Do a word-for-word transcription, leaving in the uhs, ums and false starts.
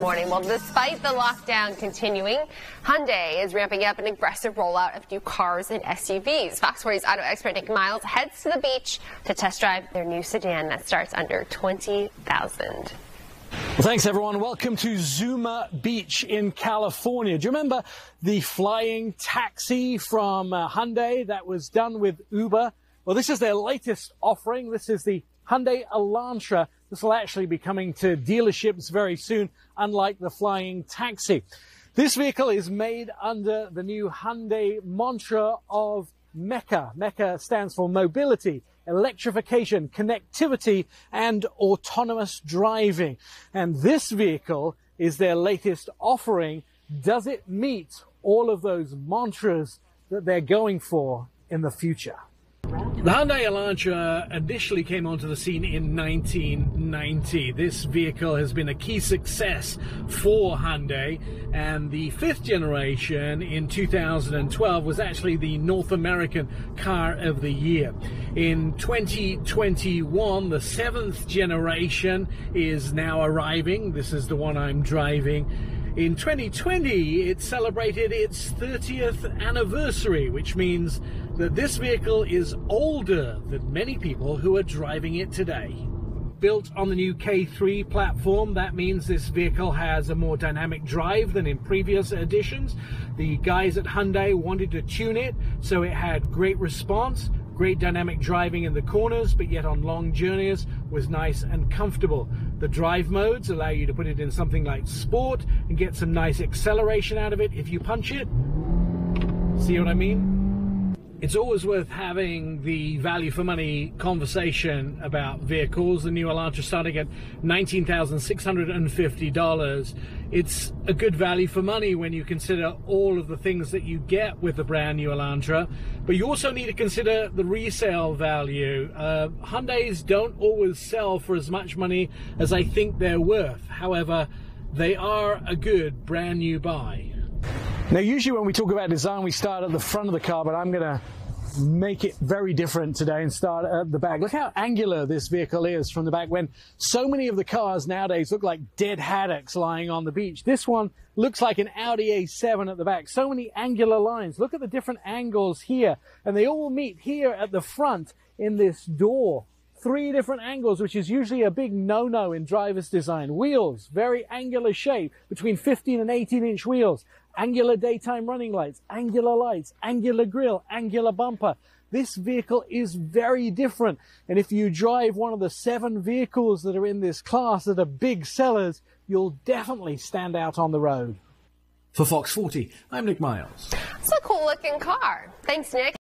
Morning. Well, despite the lockdown continuing, Hyundai is ramping up an aggressive rollout of new cars and S U Vs. Fox forty's auto expert Nick Miles heads to the beach to test drive their new sedan that starts under twenty thousand dollars. Well, thanks, everyone. Welcome to Zuma Beach in California. Do you remember the flying taxi from uh, Hyundai that was done with Uber? Well, this is their latest offering. This is the Hyundai Elantra. This will actually be coming to dealerships very soon, unlike the flying taxi. This vehicle is made under the new Hyundai mantra of MECA. MECA stands for mobility, electrification, connectivity, and autonomous driving. And this vehicle is their latest offering. Does it meet all of those mantras that they're going for in the future? The Hyundai Elantra initially came onto the scene in nineteen ninety. This vehicle has been a key success for Hyundai, and the fifth generation in two thousand twelve was actually the North American Car of the Year. In twenty twenty-one, the seventh generation is now arriving. This is the one I'm driving. In twenty twenty, it celebrated its thirtieth anniversary, which means that this vehicle is older than many people who are driving it today. Built on the new K three platform, that means this vehicle has a more dynamic drive than in previous editions. The guys at Hyundai wanted to tune it, so it had great response, great dynamic driving in the corners, but yet on long journeys was nice and comfortable. The drive modes allow you to put it in something like sport and get some nice acceleration out of it if you punch it. See what I mean? It's always worth having the value for money conversation about vehicles. The new Elantra starting at nineteen thousand six hundred fifty dollars. It's a good value for money when you consider all of the things that you get with the brand new Elantra, but you also need to consider the resale value. Uh, Hyundais don't always sell for as much money as I think they're worth. However, they are a good brand new buy. Now, usually when we talk about design, we start at the front of the car, but I'm going to make it very different today and start at the back. Look how angular this vehicle is from the back, when so many of the cars nowadays look like dead haddocks lying on the beach. This one looks like an Audi A seven at the back. So many angular lines. Look at the different angles here, and they all meet here at the front in this door. Three different angles, which is usually a big no-no in driver's design. Wheels, very angular shape, between fifteen and eighteen inch wheels. Angular daytime running lights, angular lights, angular grille, angular bumper. This vehicle is very different. And if you drive one of the seven vehicles that are in this class that are big sellers, you'll definitely stand out on the road. For Fox forty, I'm Nick Miles. It's a cool looking car. Thanks, Nick.